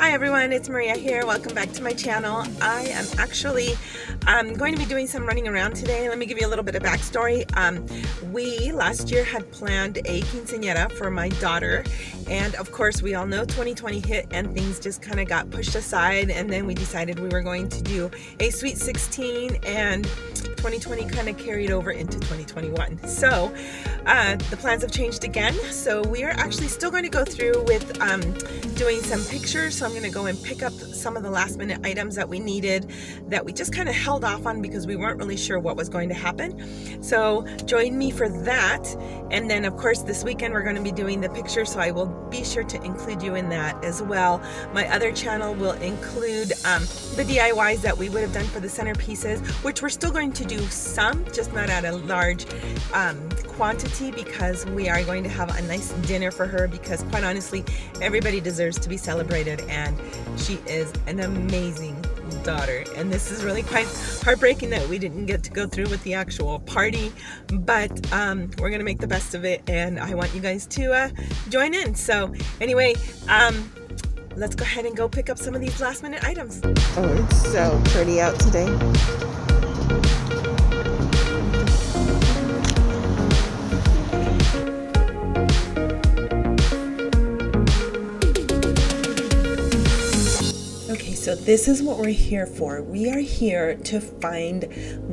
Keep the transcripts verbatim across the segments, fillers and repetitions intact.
Hi everyone, it's Maria here. Welcome back to my channel. I am actually um, going to be doing some running around today. Let me give you a little bit of backstory. Um, we last year had planned a quinceañera for my daughter, and of course we all know twenty twenty hit and things just kind of got pushed aside, and then we decided we were going to do a sweet sixteen, and twenty twenty kind of carried over into twenty twenty-one. So uh, the plans have changed again, so we are actually still going to go through with um, doing some pictures. So I'm going to go and pick up some of the last minute items that we needed that we just kind of held off on because we weren't really sure what was going to happen. So join me for that, and then of course this weekend we're going to be doing the picture, so I will be sure to include you in that as well. My other channel will include um, the D I Ys that we would have done for the centerpieces, which we're still going to do some, just not at a large um, quantity, because we are going to have a nice dinner for her, because quite honestly everybody deserves to be celebrated, and she is an amazing daughter, and this is really quite heartbreaking that we didn't get to go through with the actual party, but um, we're gonna make the best of it, and I want you guys to uh, join in. So anyway, um, let's go ahead and go pick up some of these last minute items. Oh, it's so pretty out today. So this is what we're here for. We are here to find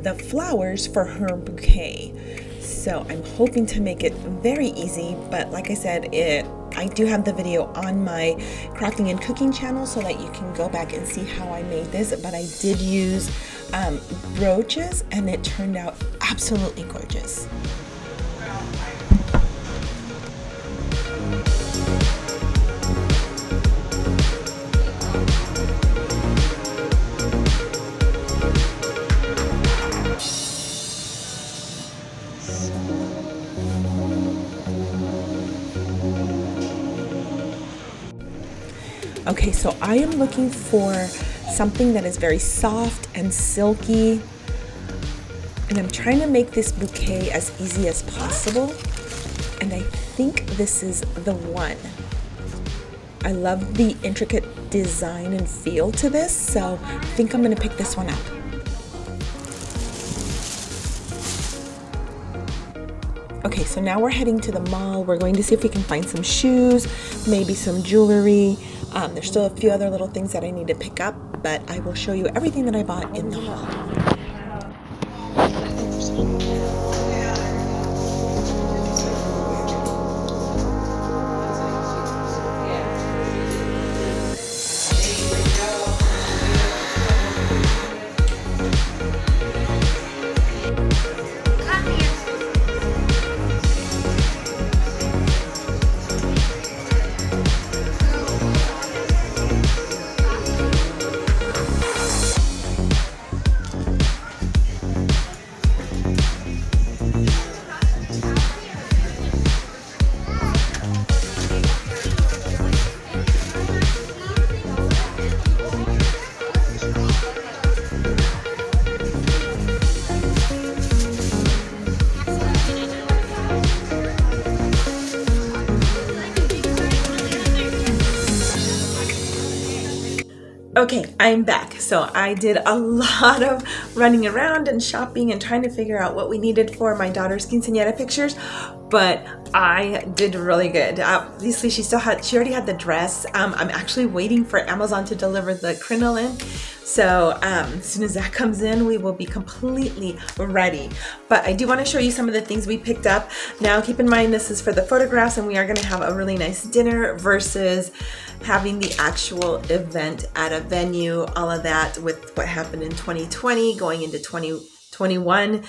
the flowers for her bouquet. So I'm hoping to make it very easy, but like I said, it I do have the video on my Crafting and Cooking channel so that you can go back and see how I made this, but I did use um, brooches and it turned out absolutely gorgeous. Okay, so I am looking for something that is very soft and silky, and I'm trying to make this bouquet as easy as possible, and I think this is the one. I love the intricate design and feel to this, so I think I'm gonna pick this one up. Okay, so now we're heading to the mall. We're going to see if we can find some shoes, maybe some jewelry. Um, there's still a few other little things that I need to pick up, but I will show you everything that I bought in the haul. Okay, I'm back. So I did a lot of running around and shopping and trying to figure out what we needed for my daughter's quinceañera pictures, but I did really good. Obviously, she still had, she already had the dress. Um, I'm actually waiting for Amazon to deliver the crinoline. So um, as soon as that comes in, we will be completely ready. But I do want to show you some of the things we picked up. Now, keep in mind, this is for the photographs, and we are going to have a really nice dinner versus having the actual event at a venue, all of that with what happened in twenty twenty going into twenty twenty-one.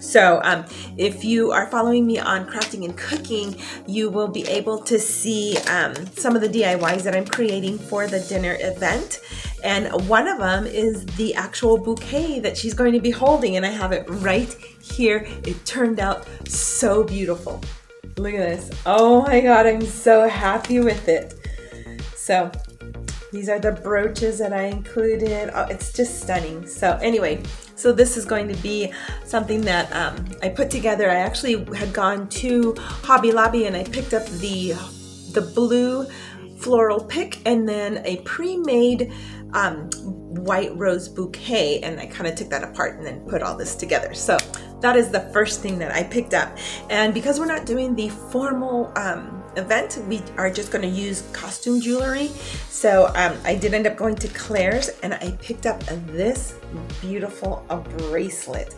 So um, if you are following me on Crafting and Cooking, you will be able to see um, some of the D I Ys that I'm creating for the dinner event. And one of them is the actual bouquet that she's going to be holding, and I have it right here. It turned out so beautiful. Look at this. Oh my God, I'm so happy with it. So these are the brooches that I included. Oh, it's just stunning. So anyway, so this is going to be something that um, I put together. I actually had gone to Hobby Lobby and I picked up the, the blue floral pick and then a pre-made um, white rose bouquet, and I kind of took that apart and then put all this together. So that is the first thing that I picked up. And because we're not doing the formal um, event, we are just going to use costume jewelry. So um, I did end up going to Claire's and I picked up this beautiful a bracelet.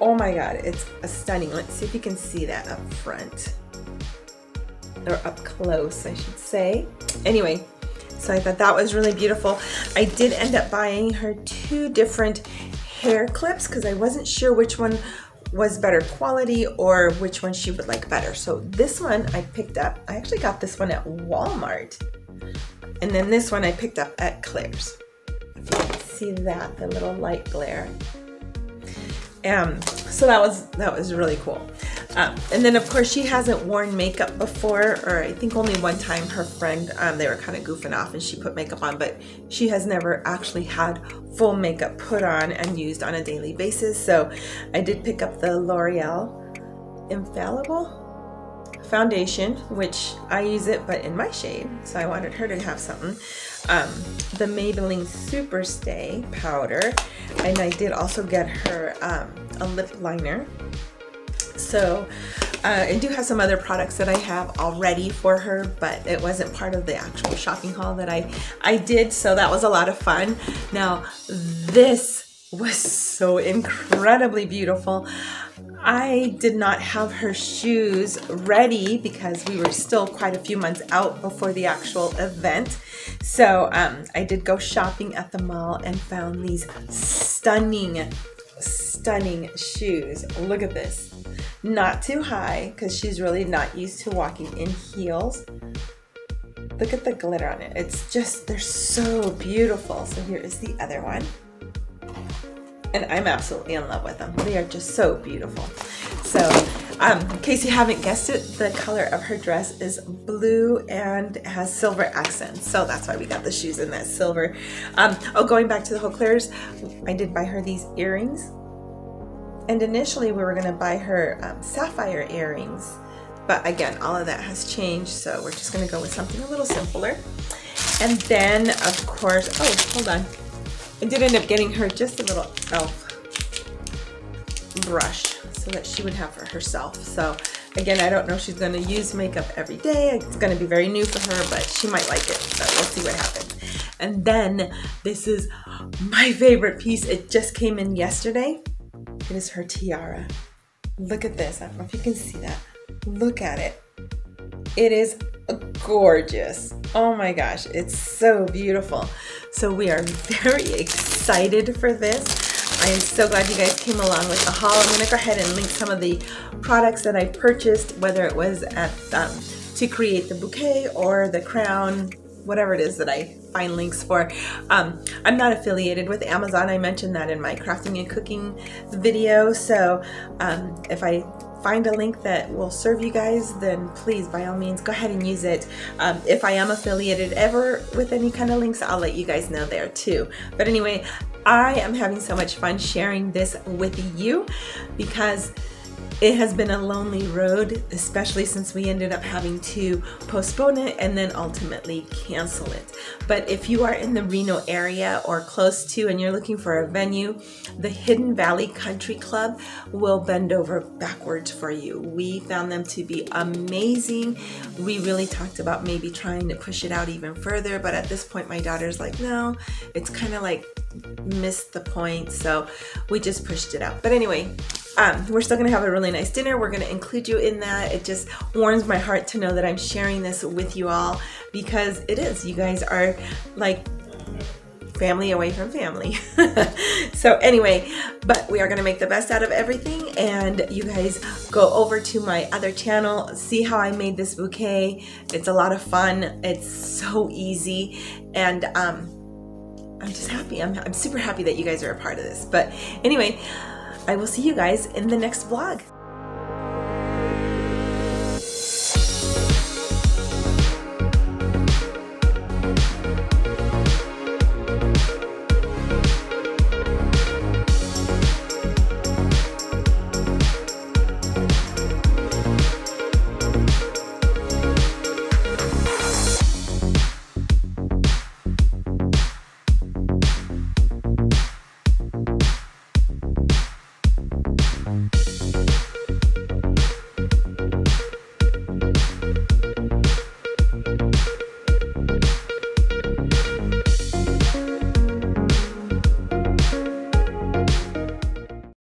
Oh my god, it's a stunning. Let's see if you can see that up front, or up close I should say. Anyway, so I thought that was really beautiful. I did end up buying her two different hair clips because I wasn't sure which one was better quality or which one she would like better. So this one I picked up, I actually got this one at Walmart, and then this one I picked up at Claire's. If you can see that, the little light glare. Um, so that was, that was really cool. Um, and then of course she hasn't worn makeup before, or I think only one time her friend, um, they were kind of goofing off and she put makeup on, but she has never actually had full makeup put on and used on a daily basis. So I did pick up the L'Oreal Infallible foundation, which I use it but in my shade, so I wanted her to have something. Um, the Maybelline Super Stay powder, and I did also get her um, a lip liner. So uh, I do have some other products that I have already for her, but it wasn't part of the actual shopping haul that I, I did, so that was a lot of fun. Now this was so incredibly beautiful. I did not have her shoes ready because we were still quite a few months out before the actual event. So um, I did go shopping at the mall and found these stunning, stunning shoes. Look at this. Not too high because she's really not used to walking in heels. Look at the glitter on it. It's just, they're so beautiful. So here is the other one. And I'm absolutely in love with them. They are just so beautiful. So, um, in case you haven't guessed it, the color of her dress is blue and has silver accents. So that's why we got the shoes in that silver. Um, oh, going back to the whole Claire's, I did buy her these earrings. And initially we were gonna buy her um, sapphire earrings. But again, all of that has changed. So we're just gonna go with something a little simpler. And then of course, oh, hold on. I did end up getting her just a little elf brush so that she would have for herself. So again, I don't know if she's going to use makeup every day. It's going to be very new for her, but she might like it. So we'll see what happens. And then this is my favorite piece. It just came in yesterday. It is her tiara. Look at this. I don't know if you can see that. Look at it. It is gorgeous. Oh my gosh, it's so beautiful. So we are very excited for this. I am so glad you guys came along with the haul. I'm going to go ahead and link some of the products that I purchased, whether it was at um, to create the bouquet or the crown, whatever it is that I find links for. Um, I'm not affiliated with Amazon. I mentioned that in my crafting and cooking video. So um, if I find a link that will serve you guys, then please by all means go ahead and use it. Um, if I am affiliated ever with any kind of links, I'll let you guys know there too. But anyway, I am having so much fun sharing this with you because it has been a lonely road, especially since we ended up having to postpone it and then ultimately cancel it. But if you are in the Reno area or close to and you're looking for a venue, the Hidden Valley Country Club will bend over backwards for you. We found them to be amazing. We really talked about maybe trying to push it out even further, but at this point my daughter's like, no, it's kind of like missed the point, so we just pushed it out. But anyway, Um, we're still going to have a really nice dinner. We're going to include you in that. It just warms my heart to know that I'm sharing this with you all because it is. You guys are like family away from family. So anyway, but we are going to make the best out of everything. And you guys go over to my other channel, see how I made this bouquet. It's a lot of fun. It's so easy. And um, I'm just happy. I'm, I'm super happy that you guys are a part of this. But anyway, I will see you guys in the next vlog.